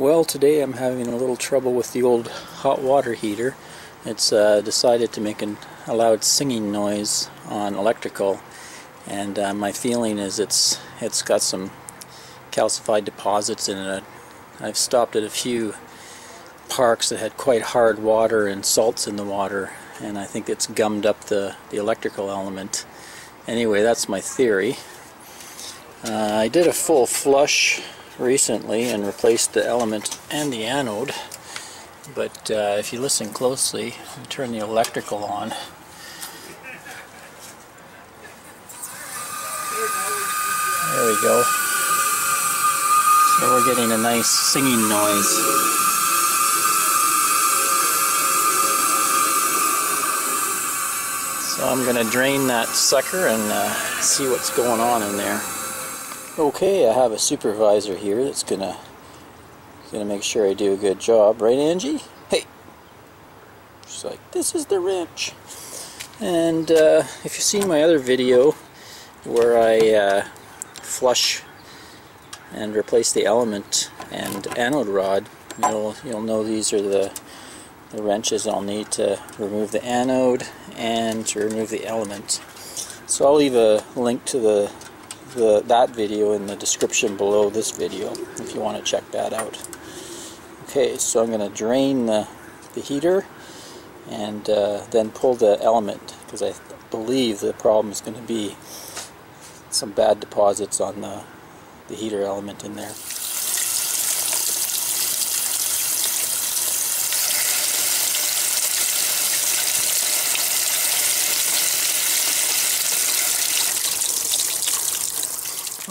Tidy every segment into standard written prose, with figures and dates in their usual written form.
Well, today I'm having a little trouble with the old hot water heater. It's decided to make a loud singing noise on electrical, and my feeling is it's got some calcified deposits in it. I've stopped at a few parks that had quite hard water and salts in the water, and I think it's gummed up the electrical element. Anyway, that's my theory. I did a full flush recently and replaced the element and the anode, but if you listen closely and turn the electrical on, there we go, so we're getting a nice singing noise. So I'm going to drain that sucker and see what's going on in there. Okay, I have a supervisor here that's gonna make sure I do a good job, right, Angie? Hey, she's like, this is the wrench. And if you've seen my other video where I flush and replace the element and anode rod, you'll know these are the wrenches I'll need to remove the anode and to remove the element. So I'll leave a link to that video in the description below this video if you want to check that out. Okay, so I'm going to drain the heater and then pull the element, because I believe the problem is going to be some bad deposits on the heater element in there.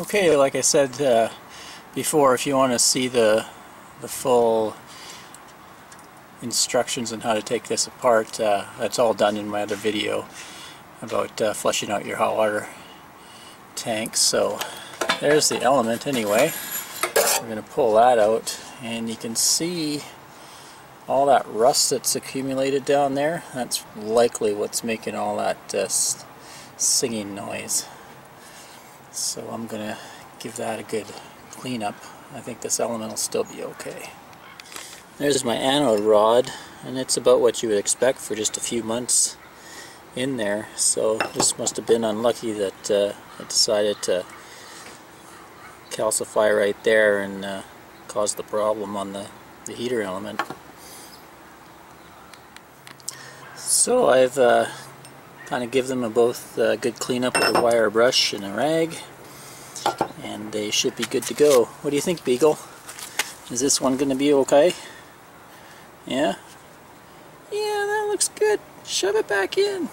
Okay, like I said before, if you want to see the full instructions on how to take this apart, that's all done in my other video about flushing out your hot water tanks. So there's the element anyway. We're going to pull that out, and you can see all that rust that's accumulated down there. That's likely what's making all that singing noise. So I'm going to give that a good cleanup. I think this element will still be okay. There's my anode rod, and it's about what you would expect for just a few months in there. So this must have been unlucky that it decided to calcify right there and cause the problem on the heater element. So I've kind of give them both a good cleanup with a wire brush and a rag, and they should be good to go. What do you think, Beagle? Is this one going to be okay? Yeah? Yeah, that looks good. Shove it back in.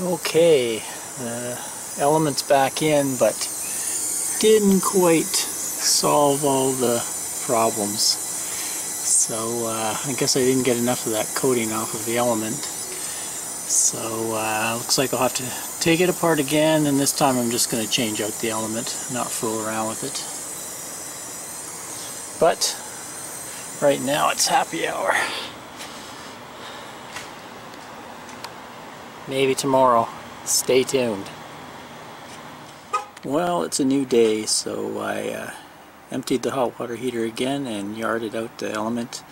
Okay, the element's back in, but didn't quite solve all the problems. So I guess I didn't get enough of that coating off of the element. So looks like I'll have to take it apart again, and this time I'm just going to change out the element, not fool around with it. But right now it's happy hour. Maybe tomorrow. Stay tuned. Well, it's a new day, so I emptied the hot water heater again and yarded out the element,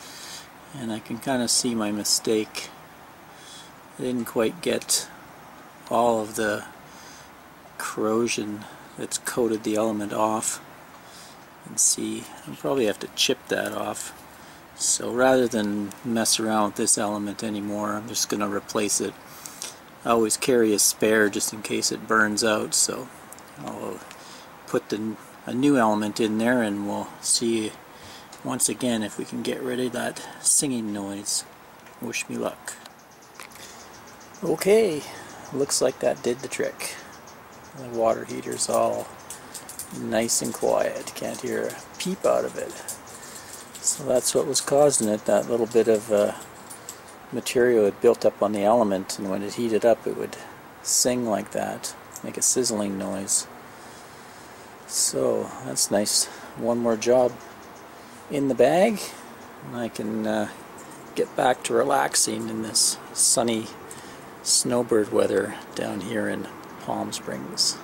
and I can kind of see my mistake. I didn't quite get all of the corrosion that's coated the element off. And see, I'll probably have to chip that off. So rather than mess around with this element anymore, I'm just going to replace it. I always carry a spare just in case it burns out, so I'll put a new element in there, and we'll see once again if we can get rid of that singing noise. Wish me luck. Okay, looks like that did the trick. The water heater's all nice and quiet. Can't hear a peep out of it. So that's what was causing it, that little bit of material had built up on the element, and when it heated up it would sing like that, make a sizzling noise. So that's nice. One more job in the bag, and I can get back to relaxing in this sunny snowbird weather down here in Palm Springs.